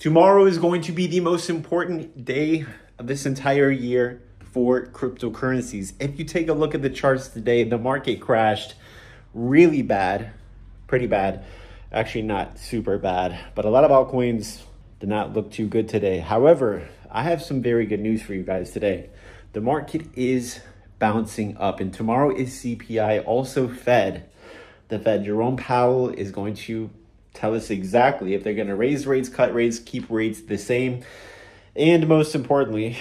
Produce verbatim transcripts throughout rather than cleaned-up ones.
Tomorrow is going to be the most important day of this entire year for cryptocurrencies. If you take a look at the charts today, the market crashed really bad, pretty bad, actually not super bad, but a lot of altcoins did not look too good today. However, I have some very good news for you guys today. The market is bouncing up, and tomorrow is C P I, also Fed. The Fed, Jerome Powell, is going to tell us exactly if they're going to raise rates, cut rates, keep rates the same. And most importantly,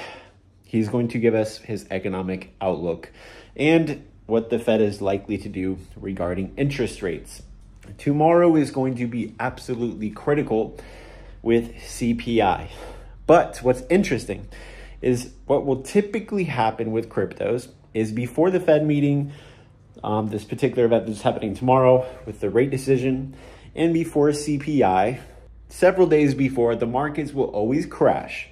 he's going to give us his economic outlook and what the Fed is likely to do regarding interest rates. Tomorrow is going to be absolutely critical with C P I. But what's interesting is what will typically happen with cryptos is before the Fed meeting, um, this particular event that's happening tomorrow with the rate decision, and before C P I, several days before, the markets will always crash.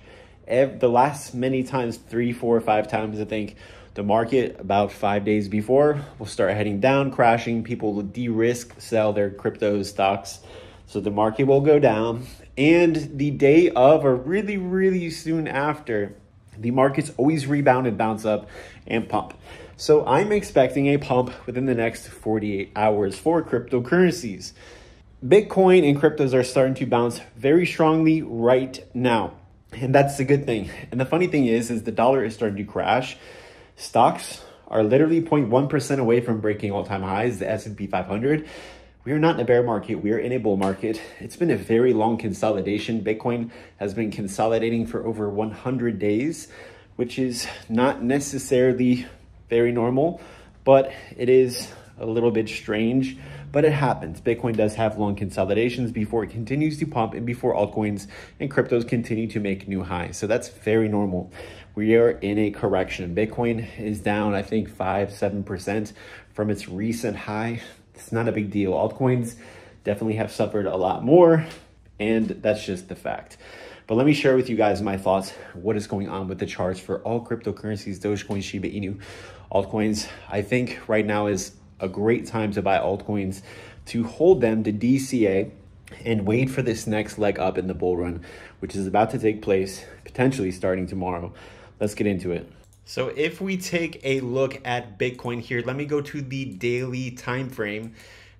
The last many times, three, four, five times, I think, the market about five days before will start heading down, crashing. People will de-risk, sell their crypto stocks. So the market will go down. And the day of, or really, really soon after, the markets always rebound and bounce up and pump. So I'm expecting a pump within the next forty-eight hours for cryptocurrencies. Bitcoin and cryptos are starting to bounce very strongly right now, and that's the good thing. And the funny thing is, is the dollar is starting to crash. Stocks are literally zero point one percent away from breaking all-time highs, the S and P five hundred. We are not in a bear market. We are in a bull market. It's been a very long consolidation. Bitcoin has been consolidating for over one hundred days, which is not necessarily very normal, but it is a little bit strange, but it happens. Bitcoin does have long consolidations before it continues to pump and before altcoins and cryptos continue to make new highs. So that's very normal. We are in a correction. Bitcoin is down, I think, five, seven percent from its recent high. It's not a big deal. Altcoins definitely have suffered a lot more, and that's just the fact. But let me share with you guys my thoughts, what is going on with the charts for all cryptocurrencies, Dogecoin, SHIBA INU, altcoins. I think right now is a great time to buy altcoins, to hold them to D C A and wait for this next leg up in the bull run, which is about to take place, potentially starting tomorrow. Let's get into it. So if we take a look at Bitcoin here, let me go to the daily time frame.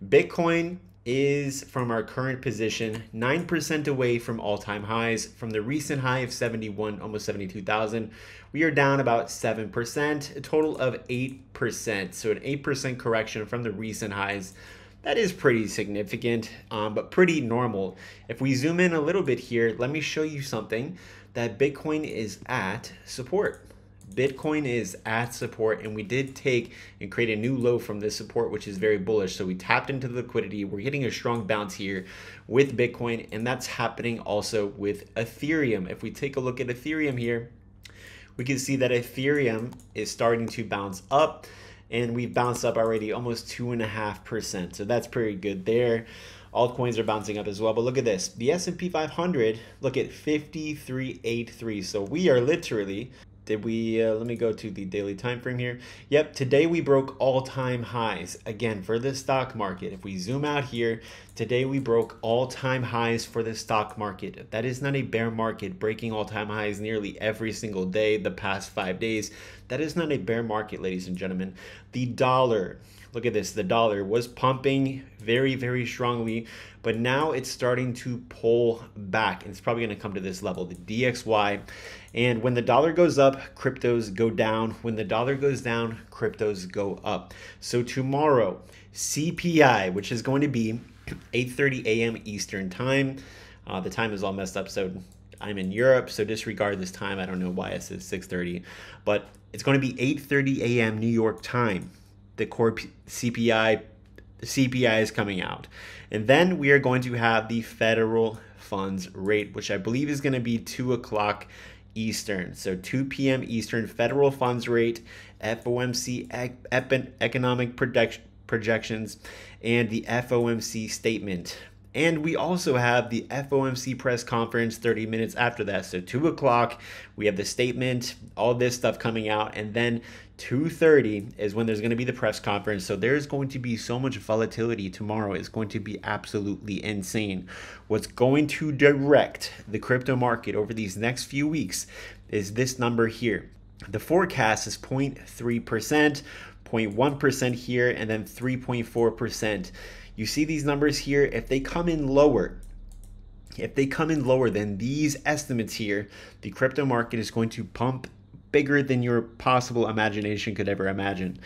Bitcoin is, from our current position, nine percent away from all-time highs. From the recent high of seventy-one, almost seventy-two thousand, we are down about seven percent, a total of eight percent. So an eight percent correction from the recent highs. That is pretty significant, um, but pretty normal. If we zoom in a little bit here, let me show you something that Bitcoin is at support. Bitcoin is at support, and we did take and create a new low from this support, which is very bullish. So we tapped into the liquidity. We're getting a strong bounce here with Bitcoin, and that's happening also with Ethereum. If we take a look at Ethereum here, we can see that Ethereum is starting to bounce up, and we've bounced up already almost two and a half percent. So that's pretty good there. Altcoins are bouncing up as well, but look at this. The S and P five hundred, look at fifty-three eighty-three. So we are literally... Did we, uh, let me go to the daily time frame here. Yep, today we broke all-time highs. Again, for the stock market, if we zoom out here, today we broke all-time highs for the stock market. That is not a bear market, breaking all-time highs nearly every single day the past five days. That is not a bear market, ladies and gentlemen. The dollar, look at this, the dollar was pumping very, very strongly, but now it's starting to pull back, and it's probably gonna come to this level, the D X Y. And when the dollar goes up, cryptos go down. When the dollar goes down, cryptos go up. So tomorrow, C P I, which is going to be eight thirty A M Eastern time. Uh, the time is all messed up, so I'm in Europe, so disregard this time. I don't know why it says six thirty, but it's going to be eight thirty A M New York time. The core C P I, C P I is coming out. And then we are going to have the federal funds rate, which I believe is going to be two o'clock Eastern. So two P M Eastern, federal funds rate, F O M C ec economic projections, and the F O M C statement. And we also have the F O M C press conference thirty minutes after that. So two o'clock, we have the statement, all this stuff coming out. And then two thirty is when there's going to be the press conference. So there's going to be so much volatility tomorrow. It's going to be absolutely insane. What's going to direct the crypto market over these next few weeks is this number here. The forecast is zero point three percent, zero point one percent here, and then three point four percent. You see these numbers here, if they come in lower, if they come in lower than these estimates here, the crypto market is going to pump bigger than your possible imagination could ever imagine.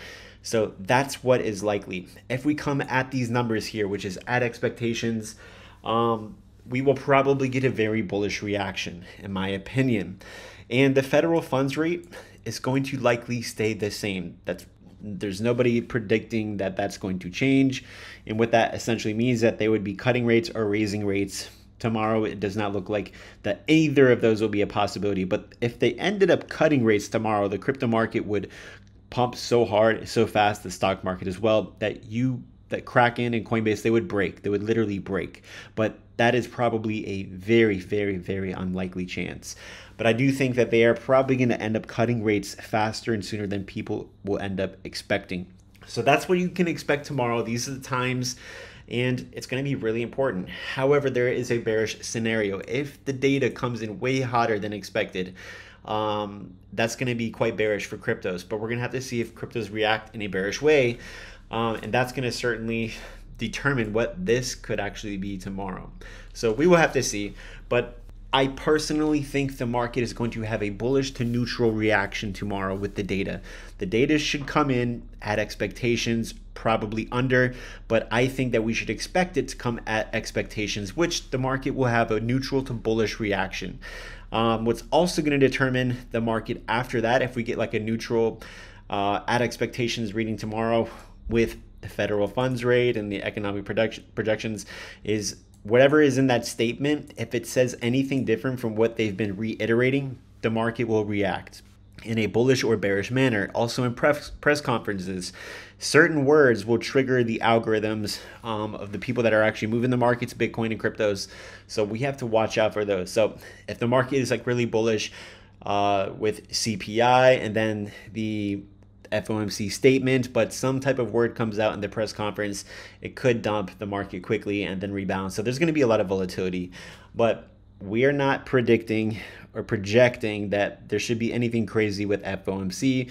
So that's what is likely. If we come at these numbers here, which is at expectations, um, we will probably get a very bullish reaction, in my opinion. And the federal funds rate is going to likely stay the same. That's There's nobody predicting that that's going to change. And what that essentially means is that they would be cutting rates or raising rates tomorrow. It does not look like that either of those will be a possibility. But if they ended up cutting rates tomorrow, the crypto market would pump so hard, so fast, the stock market as well, that you, that Kraken and Coinbase, they would break. They would literally break. But that is probably a very, very, very unlikely chance. But I do think that they are probably going to end up cutting rates faster and sooner than people will end up expecting. So that's what you can expect tomorrow. These are the times, and it's going to be really important. However, there is a bearish scenario. If the data comes in way hotter than expected, um, that's going to be quite bearish for cryptos. But we're going to have to see if cryptos react in a bearish way. Um, and that's going to certainly determine what this could actually be tomorrow. So we will have to see, but I personally think the market is going to have a bullish to neutral reaction tomorrow with the data. The data should come in at expectations, probably under, but I think that we should expect it to come at expectations, which the market will have a neutral to bullish reaction. Um, what's also going to determine the market after that, if we get like a neutral uh, at expectations reading tomorrow with the federal funds rate and the economic production projections, is whatever is in that statement. If it says anything different from what they've been reiterating, the market will react in a bullish or bearish manner. Also in press, press conferences, certain words will trigger the algorithms um, of the people that are actually moving the markets, Bitcoin and cryptos. So we have to watch out for those. So if the market is like really bullish uh, with C P I and then the F O M C statement, but some type of word comes out in the press conference, it could dump the market quickly and then rebound. So there's going to be a lot of volatility, but we are not predicting or projecting that there should be anything crazy with F O M C.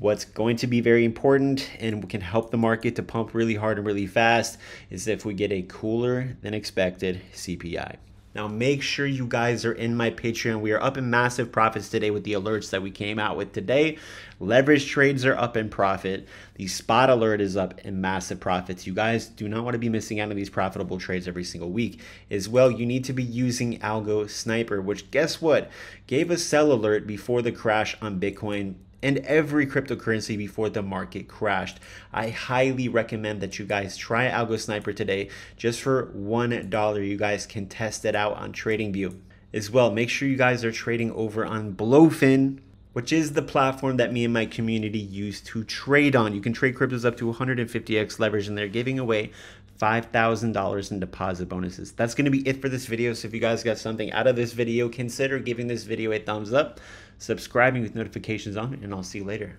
What's going to be very important and can help the market to pump really hard and really fast is if we get a cooler than expected C P I. Now, make sure you guys are in my Patreon. We are up in massive profits today with the alerts that we came out with today. Leverage trades are up in profit. The spot alert is up in massive profits. You guys do not want to be missing out on these profitable trades every single week. As well, you need to be using Algo Sniper, which, guess what, gave a sell alert before the crash on Bitcoin and every cryptocurrency before the market crashed. I highly recommend that you guys try Algo Sniper today. Just for one dollar, you guys can test it out on TradingView. As well, make sure you guys are trading over on Blofin, which is the platform that me and my community use to trade on. You can trade cryptos up to one hundred fifty X leverage, and they're giving away five thousand dollars in deposit bonuses. That's going to be it for this video. So if you guys got something out of this video, consider giving this video a thumbs up, subscribing with notifications on, and I'll see you later.